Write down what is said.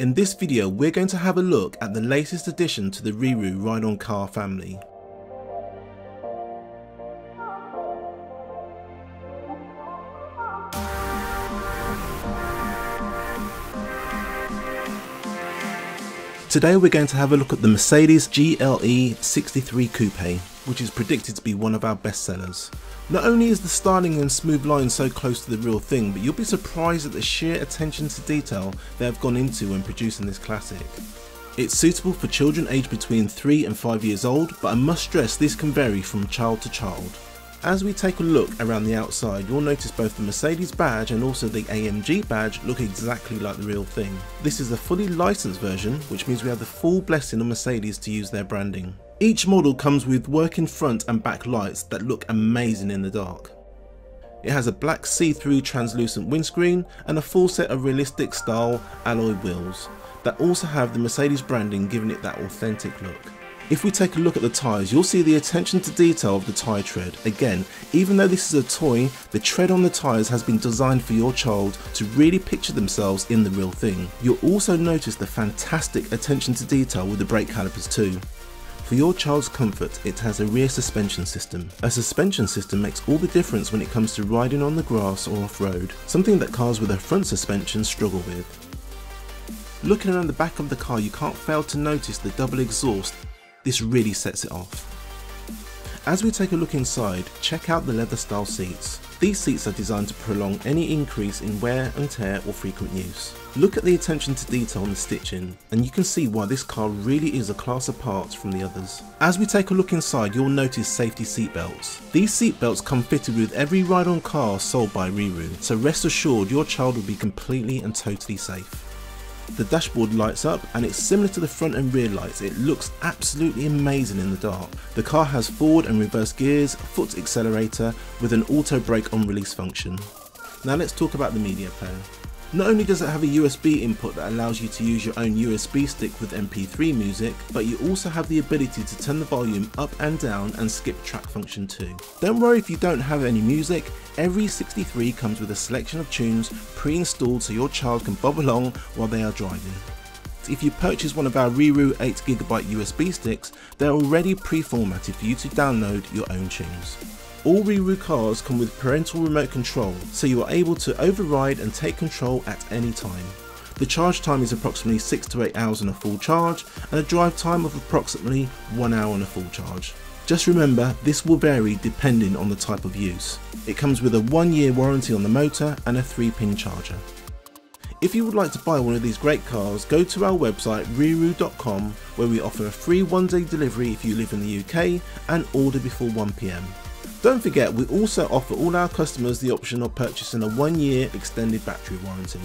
In this video, we're going to have a look at the latest addition to the RiiRoo ride-on car family. Today we're going to have a look at the Mercedes GLE 63 Coupe, which is predicted to be one of our best sellers. Not only is the styling and smooth line so close to the real thing, but you'll be surprised at the sheer attention to detail they have gone into when producing this classic. It's suitable for children aged between 3 and 5 years old, but I must stress this can vary from child to child. As we take a look around the outside, you'll notice both the Mercedes badge and also the AMG badge look exactly like the real thing. This is a fully licensed version, which means we have the full blessing of Mercedes to use their branding. Each model comes with working front and back lights that look amazing in the dark. It has a black see-through translucent windscreen and a full set of realistic style alloy wheels that also have the Mercedes branding, giving it that authentic look. If we take a look at the tyres, you'll see the attention to detail of the tyre tread. Again, even though this is a toy, the tread on the tyres has been designed for your child to really picture themselves in the real thing. You'll also notice the fantastic attention to detail with the brake calipers too. For your child's comfort, it has a rear suspension system. A suspension system makes all the difference when it comes to riding on the grass or off-road, something that cars with a front suspension struggle with. Looking around the back of the car, you can't fail to notice the double exhaust. This really sets it off. As we take a look inside, check out the leather style seats. These seats are designed to prolong any increase in wear and tear or frequent use. Look at the attention to detail on the stitching, and you can see why this car really is a class apart from the others. As we take a look inside, you'll notice safety seat belts. These seat belts come fitted with every ride-on car sold by RiiRoo, so rest assured your child will be completely and totally safe. The dashboard lights up, and it's similar to the front and rear lights. It looks absolutely amazing in the dark. The car has forward and reverse gears, foot accelerator with an auto brake on release function. Now let's talk about the media player. Not only does it have a USB input that allows you to use your own USB stick with MP3 music, but you also have the ability to turn the volume up and down and skip track function too. Don't worry if you don't have any music, every 63 comes with a selection of tunes pre-installed so your child can bob along while they are driving. If you purchase one of our RiiRoo 8GB USB sticks, they're already pre-formatted for you to download your own tunes. All RiiRoo cars come with parental remote control, so you are able to override and take control at any time. The charge time is approximately 6 to 8 hours on a full charge, and a drive time of approximately 1 hour on a full charge. Just remember, this will vary depending on the type of use. It comes with a 1-year warranty on the motor and a 3-pin charger. If you would like to buy one of these great cars, go to our website riiroo.com, where we offer a free 1-day delivery if you live in the UK and order before 1 PM. Don't forget, we also offer all our customers the option of purchasing a 1-year extended battery warranty.